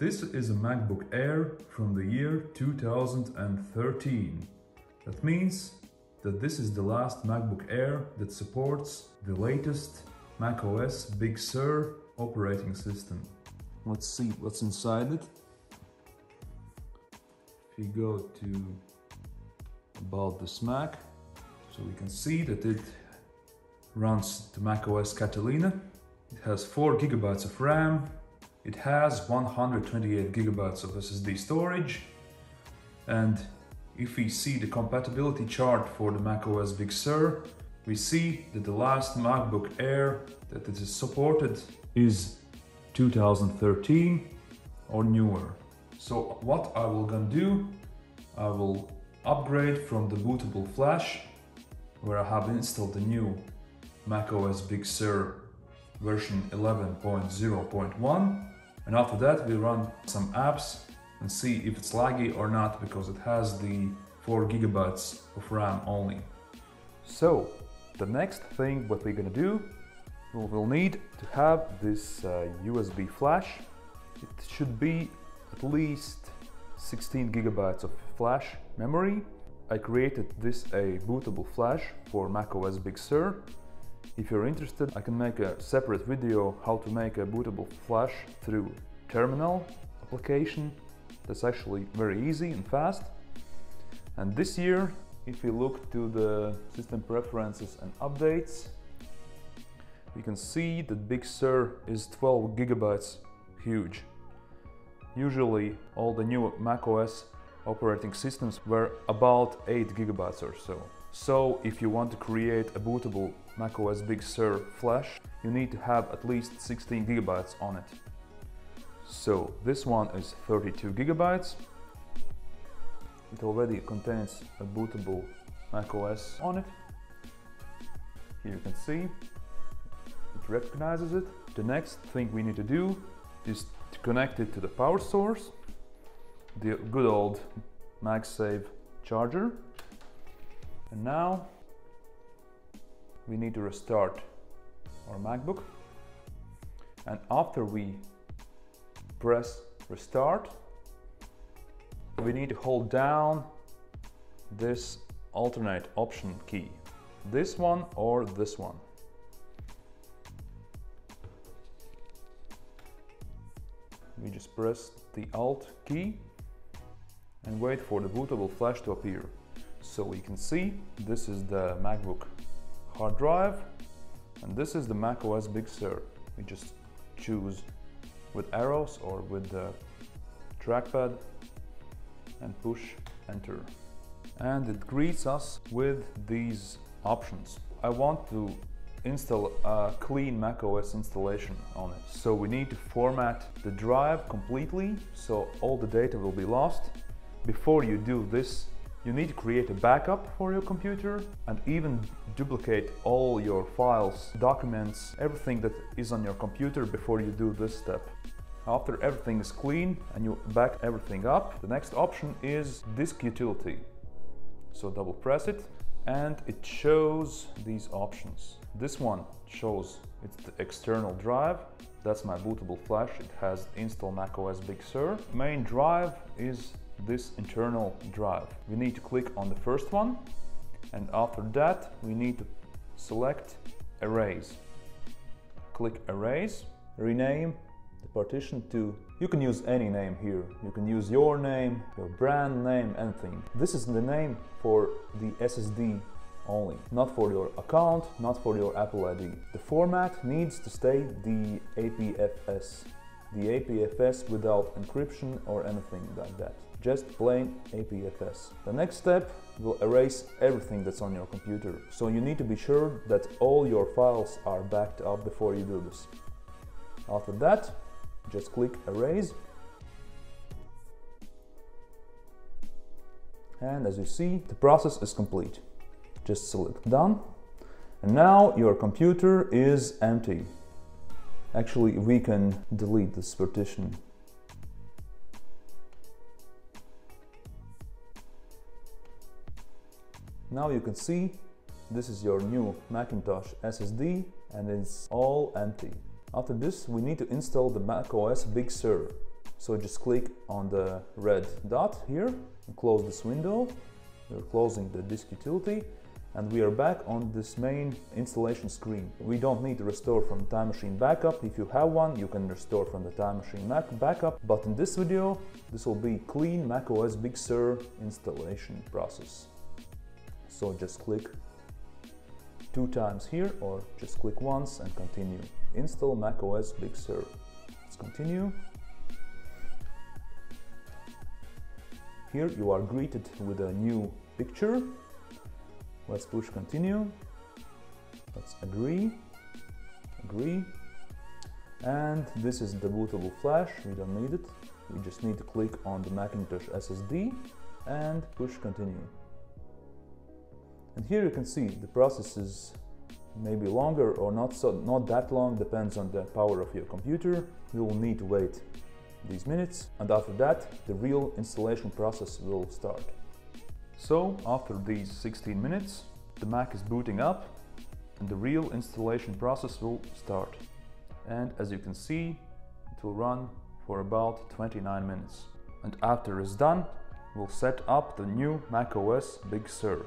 This is a MacBook Air from the year 2013. That means that this is the last MacBook Air that supports the latest macOS Big Sur operating system. Let's see what's inside it. If you go to About this Mac, so we can see that it runs to macOS Catalina. It has 4 GB of RAM. It has 128 GB of SSD storage, and if we see the compatibility chart for the macOS Big Sur, we see that the last MacBook Air that it is supported is 2013 or newer. So what I will gonna do, I will upgrade from the bootable flash, where I have installed the new macOS Big Sur version 11.0.1. And after that we run some apps and see if it's laggy or not, because it has the 4 GB of RAM only. So the next thing what we're gonna do, we will need to have this USB flash. It should be at least 16 GB of flash memory. I created this a bootable flash for macOS Big Sur. If you're interested, I can make a separate video how to make a bootable flash through terminal application. That's actually very easy and fast. And this year, if you look to the system preferences and updates, you can see that Big Sur is 12 GB huge. Usually all the new macOS operating systems were about 8 GB or so. So if you want to create a bootable macOS Big Sur flash, you need to have at least 16 GB on it. So this one is 32 GB. It already contains a bootable macOS on it. Here you can see it recognizes it. The next thing we need to do is to connect it to the power source, the good old MagSafe charger. And now we need to restart our MacBook, and after we press restart, we need to hold down this alternate option key, this one or this one. We just press the Alt key and wait for the bootable flash to appear. So we can see this is the MacBook hard drive, and this is the macOS Big Sur. We just choose with arrows or with the trackpad and push enter, and it greets us with these options. I want to install a clean macOS installation on it, so we need to format the drive completely so all the data will be lost. Before you do this, you need to create a backup for your computer and even duplicate all your files, documents, everything that is on your computer before you do this step. After everything is clean and you back everything up, the next option is Disk Utility. So double press it and it shows these options. This one shows it's the external drive. That's my bootable flash. It has install macOS Big Sur. Main drive is this internal drive. We need to click on the first one, and after that we need to select Erase. Click Erase, rename the partition to, you can use any name here, you can use your name, your brand name, anything. This is the name for the SSD only, not for your account, not for your Apple ID. The format needs to stay the APFS. The APFS without encryption or anything like that. Just plain APFS. The next step will erase everything that's on your computer. So you need to be sure that all your files are backed up before you do this. After that, just click Erase. And as you see, the process is complete. Just select Done. And now your computer is empty. Actually, we can delete this partition. Now you can see this is your new Macintosh SSD and it's all empty. After this, we need to install the macOS Big Sur. So just click on the red dot here and close this window. We're closing the disk utility, and we are back on this main installation screen. We don't need to restore from Time Machine backup. If you have one, you can restore from the Time Machine backup. But in this video, this will be clean macOS Big Sur installation process. So just click 2 times here, or just click once and continue. Install macOS Big Sur. Let's continue. Here you are greeted with a new picture. Let's push continue. Let's agree. And this is the bootable flash. We don't need it. We just need to click on the Macintosh SSD and push continue. And here you can see the process is maybe longer or not that long, depends on the power of your computer. You will need to wait these minutes, and after that the real installation process will start. So after these 16 minutes the Mac is booting up and the real installation process will start, and as you can see it will run for about 29 minutes, and after it's done we'll set up the new macOS Big Sur.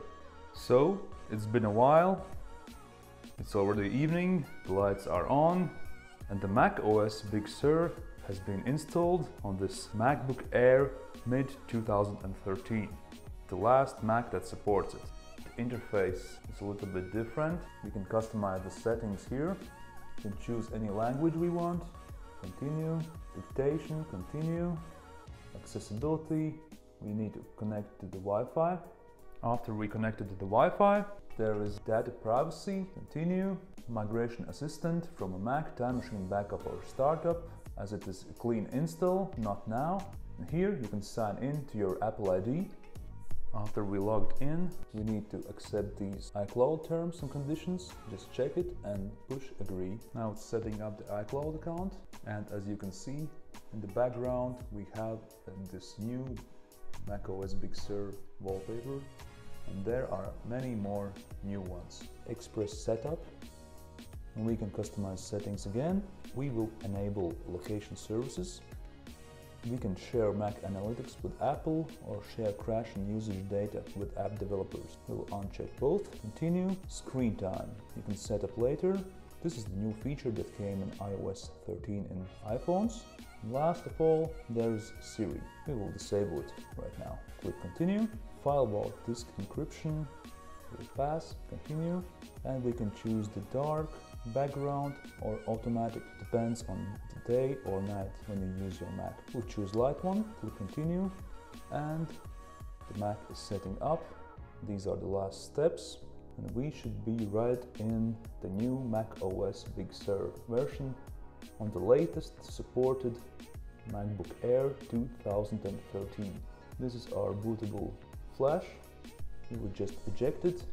So it's been a while, it's already evening, the lights are on, and the macOS Big Sur has been installed on this MacBook Air mid-2013, the last Mac that supports it. The interface is a little bit different. We can customize the settings here. We can choose any language we want. Continue, dictation, continue, accessibility. We need to connect to the Wi-Fi. After we connected to the Wi-Fi, there is data privacy, continue, migration assistant from a Mac, Time Machine backup or startup. As it is a clean install, not now. And here you can sign in to your Apple ID. After we logged in, we need to accept these iCloud terms and conditions. Just check it and push agree. Now it's setting up the iCloud account. And as you can see in the background, we have this new macOS Big Sur wallpaper. And there are many more new ones. Express setup. And we can customize settings again. We will enable location services. We can share Mac Analytics with Apple or share crash and usage data with app developers. We will uncheck both. Continue. Screen time. You can set up later. This is the new feature that came in iOS 13 in iPhones. And last of all, there is Siri. We will disable it right now. Click continue. Firewall disk encryption. We'll pass, continue, and we can choose the dark, background or automatic, depends on the day or night when you use your Mac. We'll choose light one, we'll continue, and the Mac is setting up. These are the last steps, and we should be right in the new macOS Big Sur version on the latest supported MacBook Air 2013. This is our bootable flash. We would just eject it,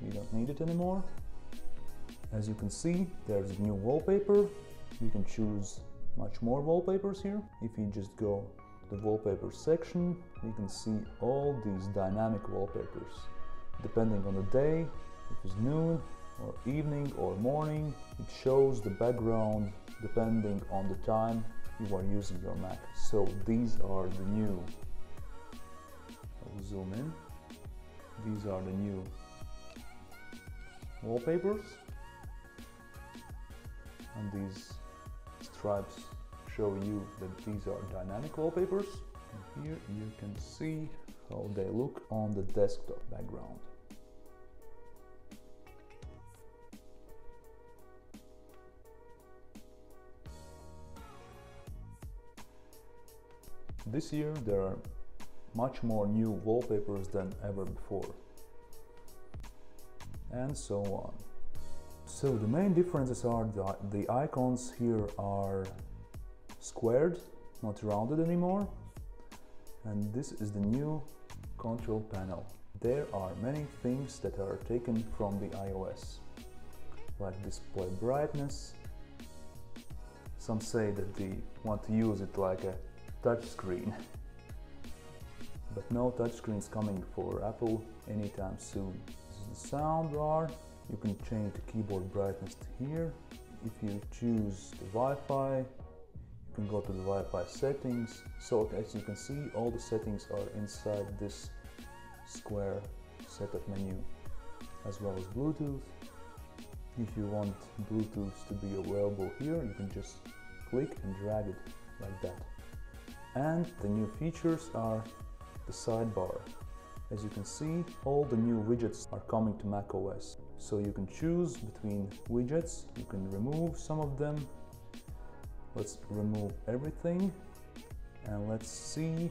we don't need it anymore. As you can see, there's a new wallpaper. We can choose much more wallpapers here. If you just go to the wallpaper section, you can see all these dynamic wallpapers. Depending on the day, if it's noon or evening or morning, it shows the background depending on the time you are using your Mac. So these are the new, I'll zoom in. These are the new wallpapers, and these stripes show you that these are dynamic wallpapers. And here you can see how they look on the desktop background. This year there are much more new wallpapers than ever before, and so on. So the main differences are the icons here are squared, not rounded anymore, and this is the new control panel. There are many things that are taken from the iOS, like display brightness. Some say that they want to use it like a touchscreen. But no touchscreens coming for Apple anytime soon. This is the soundbar. You can change the keyboard brightness here. If you choose the Wi-Fi, you You can go to the Wi-Fi settings. So as you can see, all the settings are inside this square setup menu, as well as Bluetooth. If you want Bluetooth to be available here, you can just click and drag it like that. And the new features are the sidebar. As you can see, all the new widgets are coming to macOS. So you can choose between widgets, you can remove some of them. Let's remove everything and let's see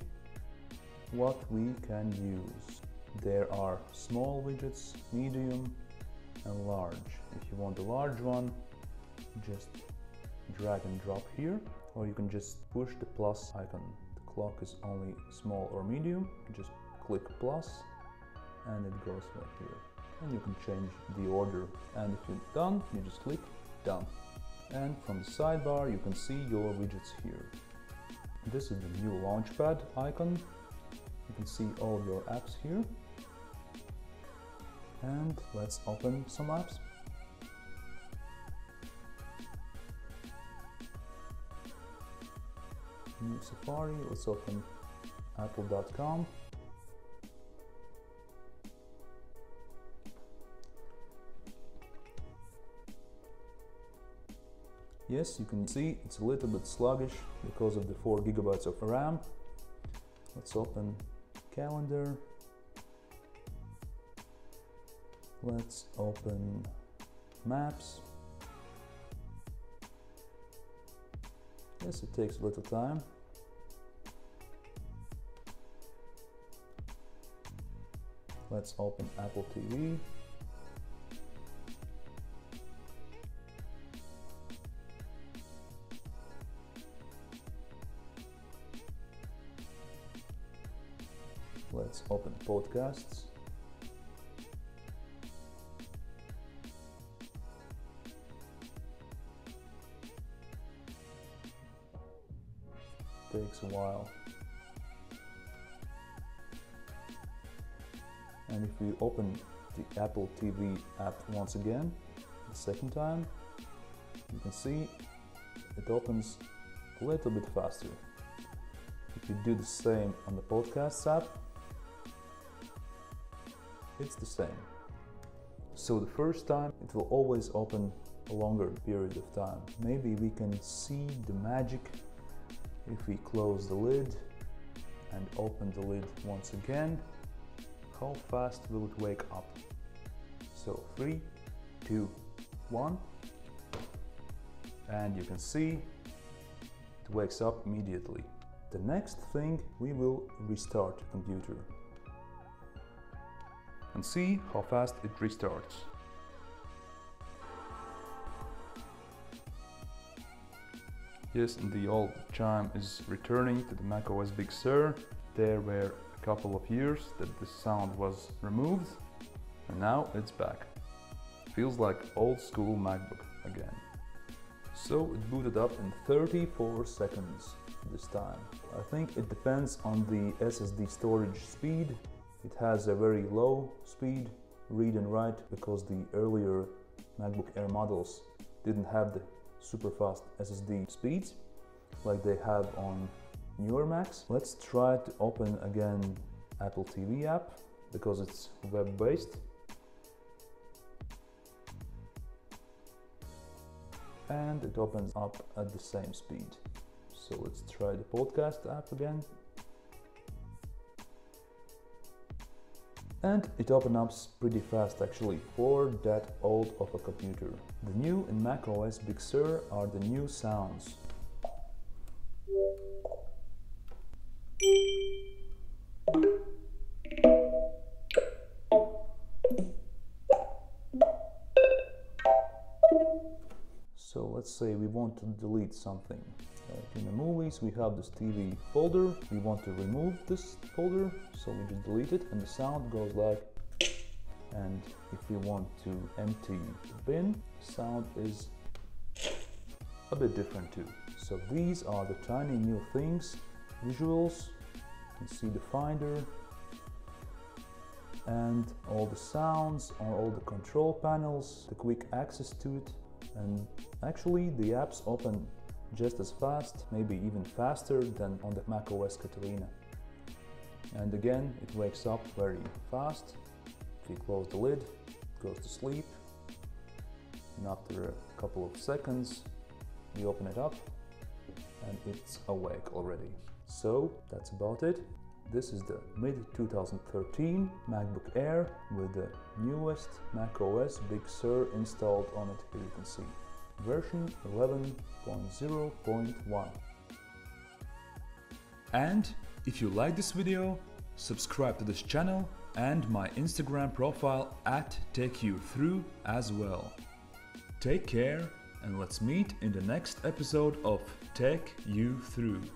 what we can use. There are small widgets, medium and large. If you want the large one, just drag and drop here, or you can just push the plus icon. The clock is only small or medium, just click plus and it goes right here. And you can change the order, and if you're done, you just click done. And from the sidebar you can see your widgets here. This is the new Launchpad icon. You can see all your apps here. And let's open some apps. New Safari, let's open apple.com. Yes, you can see it's a little bit sluggish because of the 4 GB of RAM. Let's open Calendar. Let's open Maps. Yes, it takes a little time. Let's open Apple TV. Let's open podcasts. Takes a while. And if we open the Apple TV app once again, the second time, you can see it opens a little bit faster. If you do the same on the podcasts app, it's the same. So the first time it will always open a longer period of time. Maybe we can see the magic if we close the lid and open the lid once again. How fast will it wake up? So 3, 2, 1, and you can see it wakes up immediately. The next thing, we will restart the computer and see how fast it restarts. Yes, and the old chime is returning to the macOS Big Sur. There were a couple of years that the sound was removed, and now it's back. Feels like old school MacBook again. So it booted up in 34 seconds this time. I think it depends on the SSD storage speed. It has a very low speed read and write because the earlier MacBook Air models didn't have the super fast SSD speeds like they have on newer Macs. Let's try to open again Apple TV app because it's web-based. And it opens up at the same speed. So let's try the podcast app again. And it opens up pretty fast actually for that old of a computer. The new in macOS Big Sur are the new sounds. So let's say we want to delete something. Like in the movies, we have this TV folder. We want to remove this folder, so we just delete it, and the sound goes like. And if we want to empty the bin, the sound is a bit different too. So these are the tiny new things, visuals. You can see the Finder, and all the sounds on all the control panels, the quick access to it, and actually the apps open just as fast, maybe even faster than on the macOS Catalina. And again, it wakes up very fast. If you close the lid, it goes to sleep, and after a couple of seconds you open it up and it's awake already. So that's about it. This is the mid-2013 MacBook Air with the newest macOS Big Sur installed on it, as you can see. Version 11.0.1. And if you like this video, subscribe to this channel and my Instagram profile at Tech U Through as well. Take care, and let's meet in the next episode of Tech U Through.